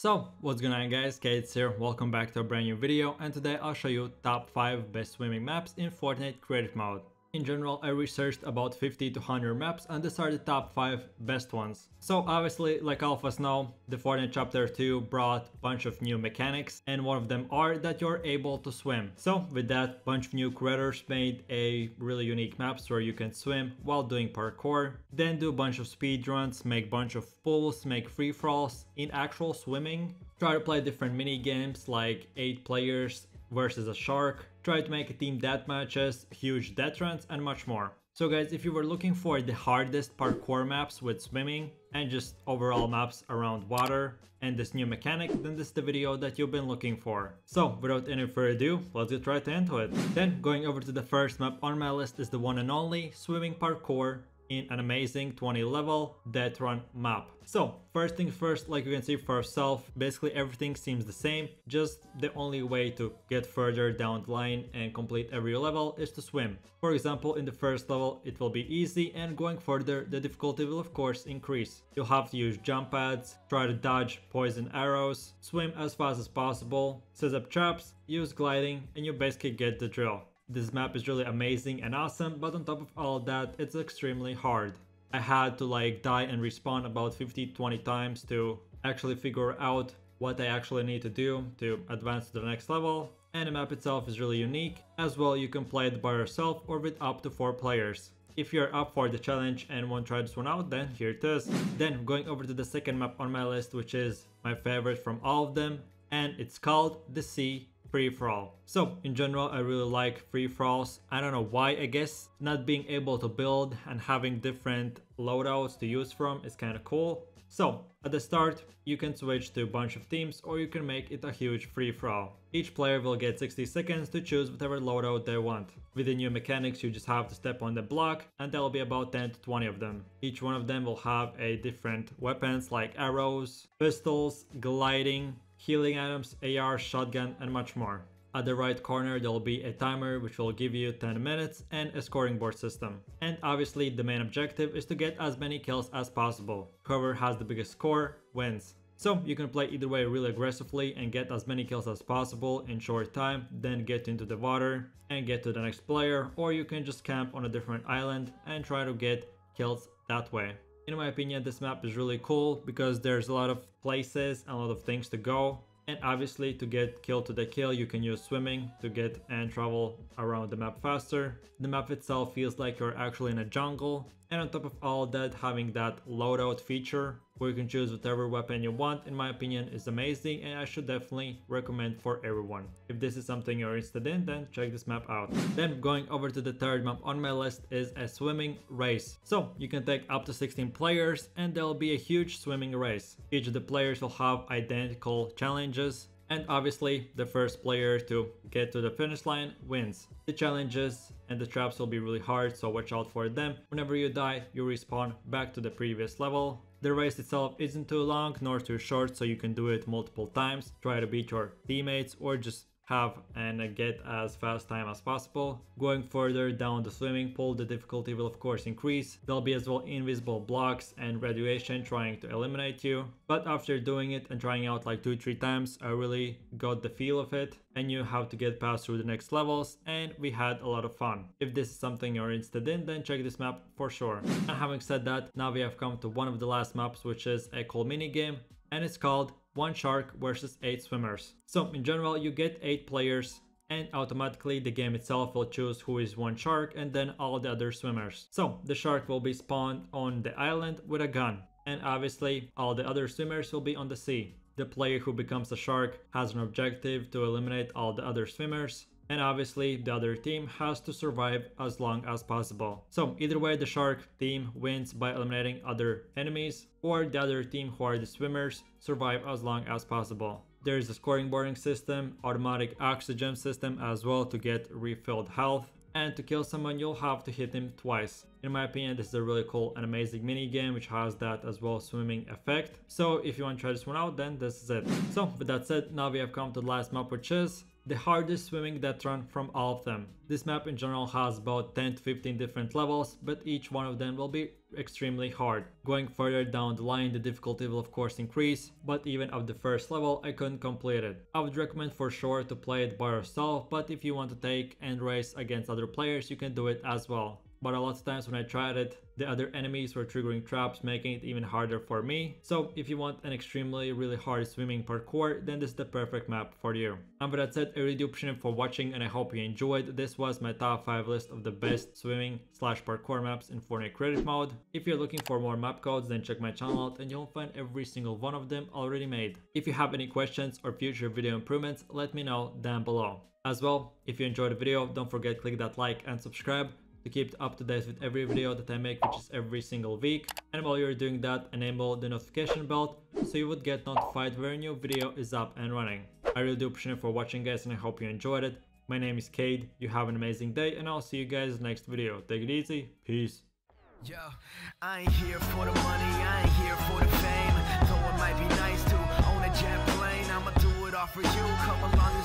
So what's going on guys, Kates here, welcome back to a brand new video, and today I'll show you top 5 best swimming maps in Fortnite Creative Mode. In general, I researched about 50 to 100 maps and these are the top 5 best ones. So obviously, like all of us know, the Fortnite Chapter 2 brought a bunch of new mechanics and one of them are that you're able to swim. So with that, a bunch of new creators made a really unique maps where you can swim while doing parkour, then do a bunch of speed runs, make a bunch of pulls, make free-for-alls in actual swimming, try to play different mini games like 8 players versus a shark, try to make a team deathmatches, huge death runs and much more. So guys, if you were looking for the hardest parkour maps with swimming and just overall maps around water and this new mechanic, then this is the video that you've been looking for. So without any further ado, let's get right into it. Then going over to the first map on my list is the one and only swimming parkour in an amazing 20 level death run map. So first things first, like you can see for yourself, basically everything seems the same, just the only way to get further down the line and complete every level is to swim. For example, in the first level it will be easy, and going further the difficulty will of course increase. You'll have to use jump pads, try to dodge poison arrows, swim as fast as possible, set up traps, use gliding, and you basically get the drill. This map is really amazing and awesome, but on top of all that, it's extremely hard. I had to like die and respawn about 15-20 times to actually figure out what I actually need to do to advance to the next level. And the map itself is really unique. As well, you can play it by yourself or with up to 4 players. If you're up for the challenge and want to try this one out, then here it is. Then going over to the second map on my list, which is my favorite from all of them, and it's called the Sea Free-for-all. So in general, I really like free-for-alls. I don't know why. I guess not being able to build and having different loadouts to use from is kind of cool. So at the start, you can switch to a bunch of teams or you can make it a huge free-for-all. Each player will get 60 seconds to choose whatever loadout they want. With the new mechanics, you just have to step on the block and there will be about 10 to 20 of them. Each one of them will have a different weapons like arrows, pistols, gliding, healing items, AR, shotgun, and much more. At the right corner there will be a timer which will give you 10 minutes and a scoring board system. And obviously the main objective is to get as many kills as possible. Whoever has the biggest score wins. So you can play either way really aggressively and get as many kills as possible in short time, then get into the water and get to the next player, or you can just camp on a different island and try to get kills that way. In my opinion, this map is really cool because there's a lot of places and a lot of things to go. And obviously to get kill to the kill, you can use swimming to get and travel around the map faster. The map itself feels like you're actually in a jungle. And on top of all that, having that loadout feature where you can choose whatever weapon you want, in my opinion, is amazing and I should definitely recommend for everyone. If this is something you're interested in, then check this map out. Then going over to the third map on my list is a swimming race. So you can take up to 16 players and there'll be a huge swimming race. Each of the players will have identical challenges. And obviously, the first player to get to the finish line wins. The challenges and the traps will be really hard, so watch out for them. Whenever you die, you respawn back to the previous level. The race itself isn't too long nor too short, so you can do it multiple times. Try to beat your teammates or just have and get as fast time as possible. Going further down the swimming pool, the difficulty will of course increase. There'll be as well invisible blocks and radiation trying to eliminate you. But after doing it and trying out like 2-3 times, I really got the feel of it and knew how to get past through the next levels, and we had a lot of fun. If this is something you're interested in, then check this map for sure. And having said that, now we have come to one of the last maps, which is a cool mini game, and it's called 1 shark versus 8 swimmers. So in general, you get 8 players and automatically the game itself will choose who is 1 shark and then all the other swimmers. So the shark will be spawned on the island with a gun, and obviously all the other swimmers will be on the sea. The player who becomes a shark has an objective to eliminate all the other swimmers, and obviously the other team has to survive as long as possible. So either way, the shark team wins by eliminating other enemies, or the other team who are the swimmers survive as long as possible. There is a scoring boarding system, automatic oxygen system as well to get refilled health, and to kill someone you'll have to hit him twice. In my opinion, this is a really cool and amazing mini game which has that as well swimming effect. So if you want to try this one out, then this is it. So with that said, now we have come to the last map, which is the hardest swimming death run from all of them. This map in general has about 10 to 15 different levels, but each one of them will be extremely hard. Going further down the line, the difficulty will of course increase, but even at the first level I couldn't complete it. I would recommend for sure to play it by yourself, but if you want to take and race against other players, you can do it as well. But a lot of times when I tried it, the other enemies were triggering traps, making it even harder for me. So if you want an extremely really hard swimming parkour, then this is the perfect map for you. And with that said, I really do appreciate it for watching and I hope you enjoyed. This was my top 5 list of the best swimming / parkour maps in Fortnite Creative Mode. If you're looking for more map codes, then check my channel out and you'll find every single one of them already made. If you have any questions or future video improvements, let me know down below. As well, if you enjoyed the video, don't forget to click that like and subscribe to keep up to date with every video that I make, which is every single week. And while you're doing that, enable the notification bell so you would get notified when a new video is up and running. I really do appreciate it for watching, guys, and I hope you enjoyed it. My name is Cade, you have an amazing day, and I'll see you guys next video. Take it easy, peace. Yo, I ain't here for the money, I ain't here for the fame. Though it might be nice to own a jet plane, I'ma do it all for you, come along.